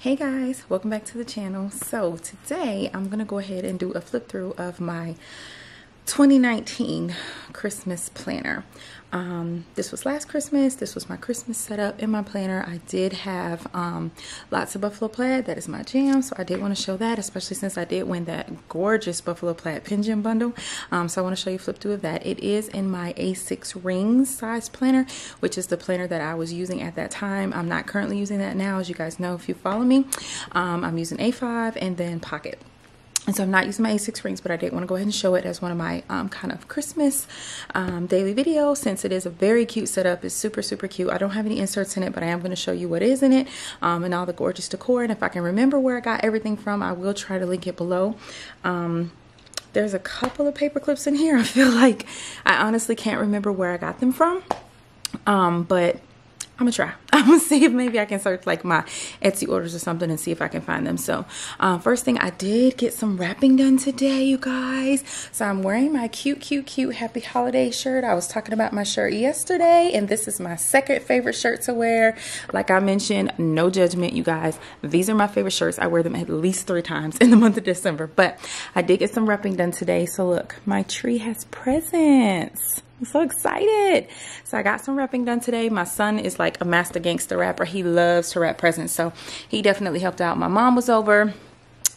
Hey guys, welcome back to the channel. So today I'm gonna go ahead and do a flip through of my 2019 Christmas planner. This was last Christmas. This was my Christmas setup in my planner. I did have lots of Buffalo Plaid. That is my jam, so I did want to show that, especially since I did win that gorgeous Buffalo Plaid PenGem bundle. So I want to show you a flip through of that. It is in my A6 rings size planner, which is the planner that I was using at that time. I'm not currently using that now, as you guys know if you follow me. I'm using A5 and then Pocket. And so I'm not using my A6 rings, but I did want to go ahead and show it as one of my kind of Christmas daily videos, since it is a very cute setup. It's super, super cute. I don't have any inserts in it, but I am going to show you what is in it and all the gorgeous decor. And if I can remember where I got everything from, I will try to link it below. There's a couple of paper clips in here. I feel like I honestly can't remember where I got them from, but I'm gonna try. I'm gonna see if maybe I can search like my Etsy orders or something and see if I can find them. So first thing, I did get some wrapping done today, you guys. So I'm wearing my cute happy holiday shirt. I was talking about my shirt yesterday, and this is my second favorite shirt to wear. Like I mentioned, no judgment, you guys. These are my favorite shirts. I wear them at least 3 times in the month of December, but I did get some wrapping done today. So look, my tree has presents. I'm so excited. So I got some wrapping done today. My son is like a master gangster wrapper. He loves to wrap presents, so he definitely helped out. My mom was over.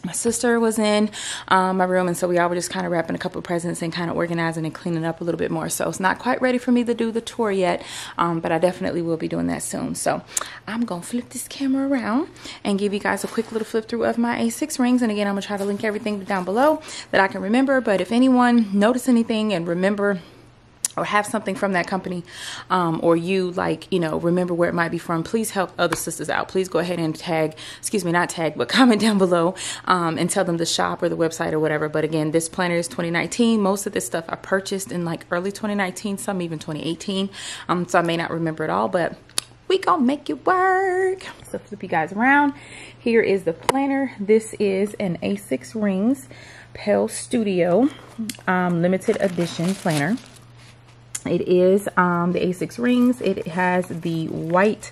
My sister was in my room, and so we all were just kind of wrapping a couple of presents and kind of organizing and cleaning up a little bit more. So it's not quite ready for me to do the tour yet, but I definitely will be doing that soon. So I'm going to flip this camera around and give you guys a quick little flip through of my A6 rings. And again, I'm going to try to link everything down below that I can remember. But if anyone noticed anything and remember or have something from that company, or you remember where it might be from, please help other sisters out. Please go ahead and comment down below and tell them the shop or the website or whatever. But again, this planner is 2019. Most of this stuff I purchased in like early 2019, some even 2018. So I may not remember it all, but we gonna make it work. So flip you guys around. Here is the planner. This is an A6 Rings PelleStudio limited edition planner. It is the A6 rings. It has the white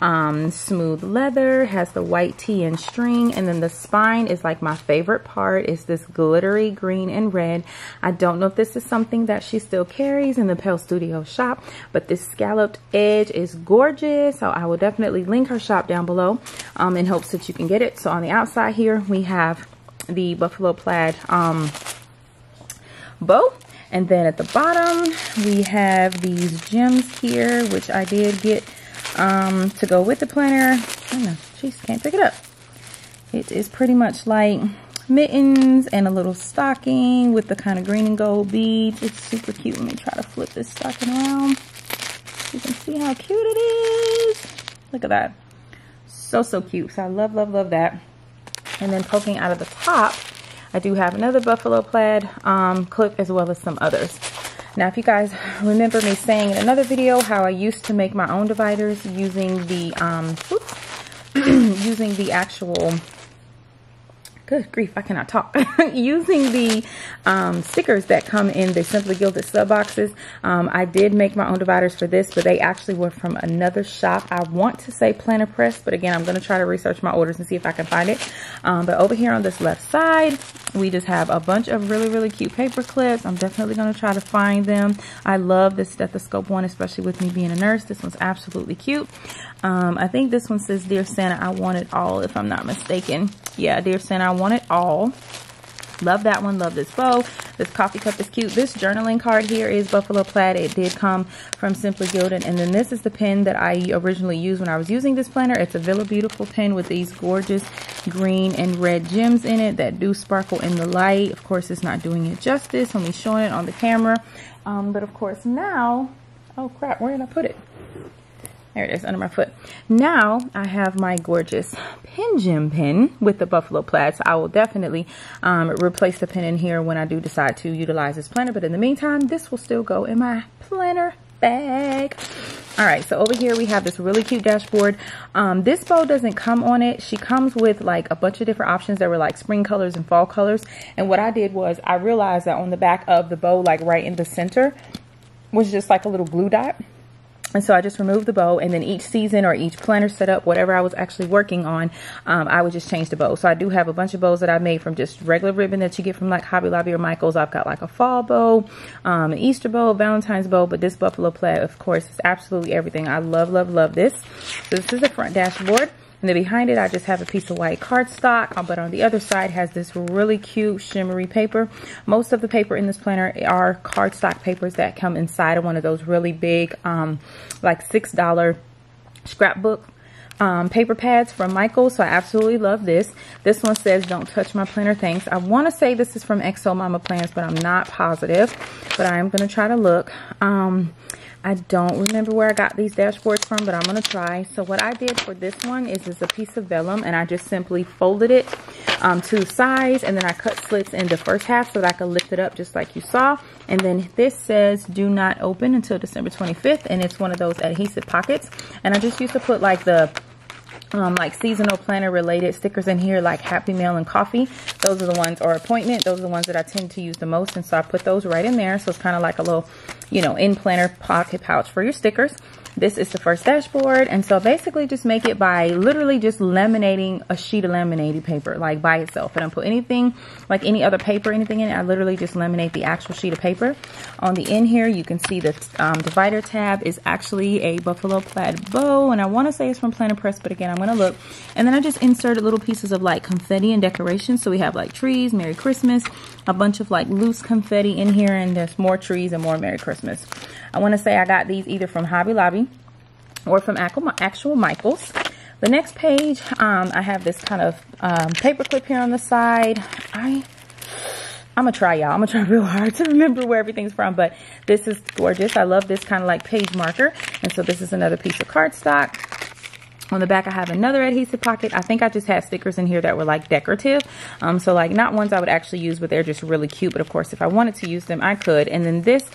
smooth leather, has the white tee and string, and then the spine is like my favorite part. It's this glittery green and red. I don't know if this is something that she still carries in the PelleStudio shop, but this scalloped edge is gorgeous. So I will definitely link her shop down below in hopes that you can get it. So on the outside here, we have the Buffalo Plaid bow. And then at the bottom, we have these gems here, which I did get to go with the planner. Oh no, jeez, can't pick it up. It is pretty much like mittens and a little stocking with the kind of green and gold beads. It's super cute. Let me try to flip this stocking around. You can see how cute it is. Look at that. So, so cute. So I love, love, love that. And then poking out of the top, I do have another Buffalo Plaid clip, as well as some others. Now, if you guys remember me saying in another video how I used to make my own dividers using the using the actual, good grief, I cannot talk, using the stickers that come in the Simply Gilded sub boxes. I did make my own dividers for this, but they actually were from another shop. I want to say Planner Press, but again, I'm going to try to research my orders and see if I can find it. But over here on this left side, we just have a bunch of really, really cute paper clips. I'm definitely going to try to find them. I love this stethoscope one, especially with me being a nurse. This one's absolutely cute. I think this one says, "Dear Santa, I want it all," if I'm not mistaken. Yeah, "Dear Santa, I want it all." Love that one. Love this bow. This coffee cup is cute. This journaling card here is Buffalo Plaid. It did come from Simply Gilded. And then this is the pen that I originally used when I was using this planner. It's a Villa Beautiful pen with these gorgeous green and red gems in it that do sparkle in the light. Of course, it's not doing it justice. I'm showing it on the camera. But of course now, oh crap, where did I put it? There it is, under my foot. Now I have my gorgeous PenGem pen with the Buffalo Plaid. So I will definitely replace the pen in here when I do decide to utilize this planner. But in the meantime, this will still go in my planner bag. All right, so over here we have this really cute dashboard. This bow doesn't come on it. She comes with like a bunch of different options that were like spring colors and fall colors. And what I did was I realized that on the back of the bow, like right in the center, was just like a little blue dot. And so I just removed the bow, and then each season or each planner setup, whatever I was actually working on, I would just change the bow. So I do have a bunch of bows that I made from just regular ribbon that you get from like Hobby Lobby or Michael's. I've got like a fall bow, an Easter bow, Valentine's bow, but this Buffalo Plaid, of course, is absolutely everything. I love, love, love this. So this is the front dashboard. And then behind it, I just have a piece of white cardstock, but on the other side has this really cute shimmery paper. Most of the paper in this planner are cardstock papers that come inside of one of those really big, like $6 scrapbook paper pads from Michael's. So I absolutely love this. This one says, "Don't touch my planner, thanks." I want to say this is from XO Mama Plans, but I'm not positive, but I am going to try to look. I don't remember where I got these dashboards from, but I'm going to try. So what I did for this one is a piece of vellum, and I just simply folded it to size, and then I cut slits in the first half so that I could lift it up just like you saw. And then this says, "Do not open until December 25th, and it's one of those adhesive pockets. And I just used to put like the like seasonal planner related stickers in here, like Happy Mail and coffee. Those are the ones, or appointment. Those are the ones that I tend to use the most. And so I put those right in there. So it's kind of like a little, you know, in planner pocket pouch for your stickers. This is the first dashboard. And so basically just make it by literally just laminating a sheet of laminated paper, like by itself. I don't put anything like any other paper, anything in it. I literally just laminate the actual sheet of paper. On the end here, you can see the divider tab is actually a Buffalo Plaid bow. And I want to say it's from Planner Press, but again, I'm going to look. And then I just inserted little pieces of like confetti and decorations. So we have like trees, Merry Christmas, a bunch of like loose confetti in here, and there's more trees and more Merry Christmas. I want to say I got these either from Hobby Lobby or from actual Michael's. The next page, I have this kind of paper clip here on the side. I'm gonna try, y'all. I'm gonna try real hard to remember where everything's from, but this is gorgeous. I love this kind of like page marker. And so this is another piece of cardstock. On the back, I have another adhesive pocket. I think I just had stickers in here that were like decorative. So like not ones I would actually use, but they're just really cute. But of course, if I wanted to use them, I could. And then this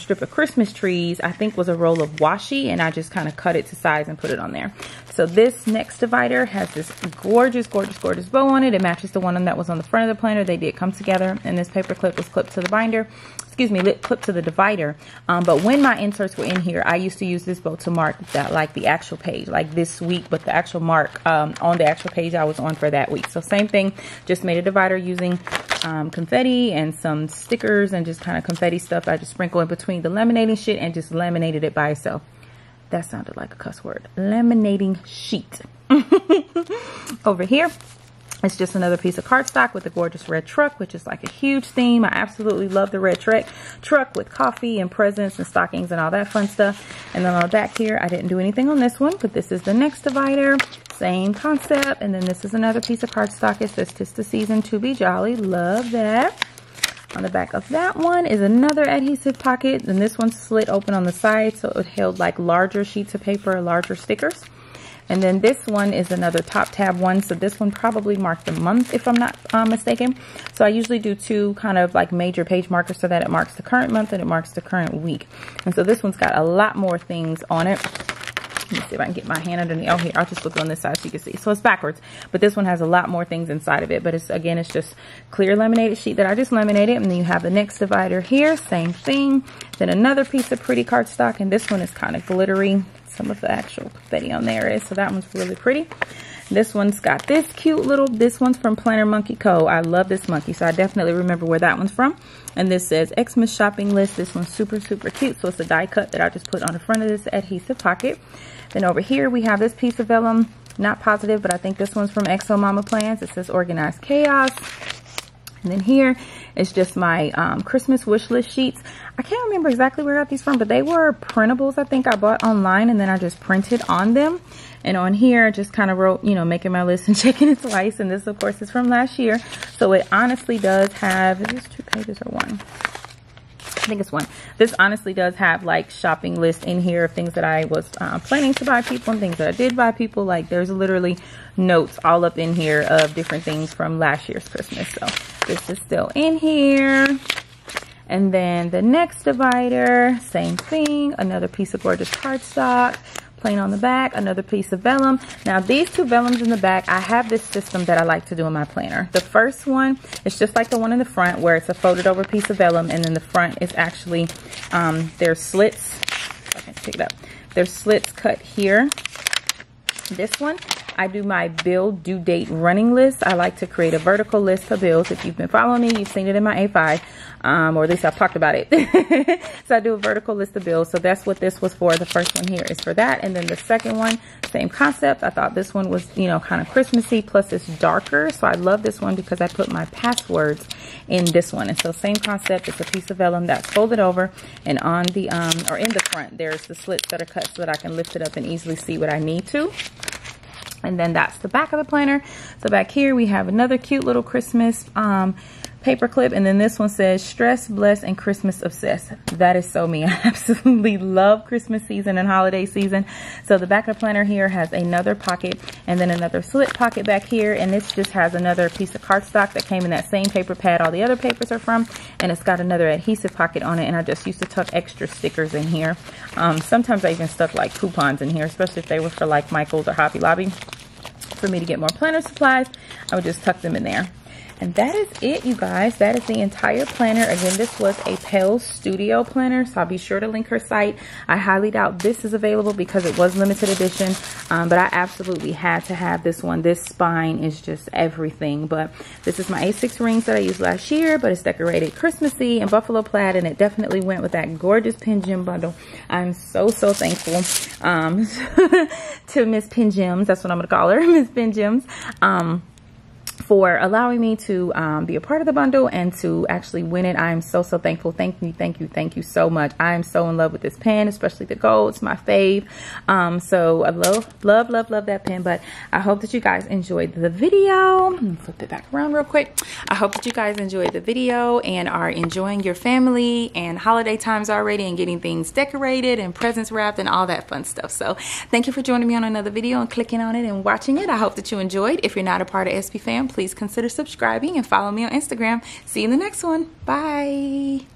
strip of Christmas trees, I think was a roll of washi, and I just kind of cut it to size and put it on there. So this next divider has this gorgeous, gorgeous, gorgeous bow on it. It matches the one that was on the front of the planner. They did come together, and this paper clip was clipped to the binder. Excuse me, clip to the divider. But when my inserts were in here, I used to use this bow to mark that, like the actual page, like this week, but the actual mark on the actual page I was on for that week. So same thing, just made a divider using confetti and some stickers and just kind of confetti stuff. I just sprinkle in between the laminating shit and just laminated it by itself. That sounded like a cuss word. Laminating sheet. Over here, it's just another piece of cardstock with a gorgeous red truck, which is like a huge theme. I absolutely love the red truck with coffee and presents and stockings and all that fun stuff. And then on the back here, I didn't do anything on this one, but this is the next divider. Same concept. And then this is another piece of cardstock. It says, "'Tis the season to be jolly." Love that. On the back of that one is another adhesive pocket. And this one slit open on the side, so it held like larger sheets of paper, larger stickers. And then this one is another top tab one. So this one probably marked the month, if I'm not mistaken. So I usually do two kind of like major page markers so that it marks the current month and it marks the current week. And so this one's got a lot more things on it. Let me see if I can get my hand underneath. Oh, here, I'll just look on this side so you can see. So it's backwards, but this one has a lot more things inside of it. But it's, again, it's just clear laminated sheet that I just laminated. And then you have the next divider here, same thing. Then another piece of pretty cardstock. And this one is kind of glittery. Some of the actual confetti on there is, so that one's really pretty. This one's got this cute little, this one's from Planner Monkey Co. I love this monkey, so I definitely remember where that one's from. And this says Xmas shopping list. This one's super, super cute. So it's a die cut that I just put on the front of this adhesive pocket. Then over here we have this piece of vellum. Not positive, but I think this one's from XO Mama Plans. It says Organized Chaos. And then here is just my Christmas wish list sheets. I can't remember exactly where I got these from, but they were printables I think I bought online, and then I just printed on them. And on here, I just kind of wrote, you know, making my list and checking it twice. And this, of course, is from last year. So it honestly does have, is this two pages or one? I think it's one. This honestly does have like shopping list in here of things that I was planning to buy people and things that I did buy people. Like there's literally notes all up in here of different things from last year's Christmas. So this is still in here. And then the next divider, same thing, another piece of gorgeous cardstock. Plain on the back, another piece of vellum. Now these two vellums in the back, I have this system that I like to do in my planner. The first one, it's just like the one in the front where it's a folded over piece of vellum, and then the front is actually, there's slits, if I can pick it up. There's slits cut here. This one, I do my build due date running list. I like to create a vertical list for builds. If you've been following me, you've seen it in my A5, or at least I've talked about it. So I do a vertical list of builds. So that's what this was for. The first one here is for that. And then the second one, same concept. I thought this one was, you know, kind of Christmassy, plus it's darker. So I love this one because I put my passwords in this one. And so same concept, it's a piece of vellum that's folded over, and on the, or in the front, there's the slits that are cut so that I can lift it up and easily see what I need to. And then that's the back of the planner. So back here we have another cute little Christmas paper clip. And then this one says stress, blessed, and Christmas obsessed. That is so me. I absolutely love Christmas season and holiday season. So the back of the planner here has another pocket, and then another slit pocket back here. And this just has another piece of cardstock that came in that same paper pad all the other papers are from. And it's got another adhesive pocket on it. And I just used to tuck extra stickers in here. Sometimes I even stuck like coupons in here, especially if they were for like Michael's or Hobby Lobby. For me to get more planner supplies, I would just tuck them in there. And that is it, you guys. That is the entire planner. Again, this was a PelleStudio planner, so I'll be sure to link her site. I highly doubt this is available because it was limited edition, but I absolutely had to have this one. This spine is just everything. But this is my A6 rings that I used last year, but it's decorated Christmassy and Buffalo Plaid, and it definitely went with that gorgeous PenGem bundle. I'm so, so thankful to Miss PenGems. That's what I'm going to call her, Miss PenGems. For allowing me to be a part of the bundle and to actually win it. I am so, so thankful. Thank you, thank you, thank you so much. I am so in love with this pen, especially the gold. It's my fave. So I love, love, love, love that pen. But I hope that you guys enjoyed the video. Let me flip it back around real quick. I hope that you guys enjoyed the video and are enjoying your family and holiday times already and getting things decorated and presents wrapped and all that fun stuff. So thank you for joining me on another video and clicking on it and watching it. I hope that you enjoyed. If you're not a part of ESPYFAM, please consider subscribing and follow me on Instagram. See you in the next one. Bye.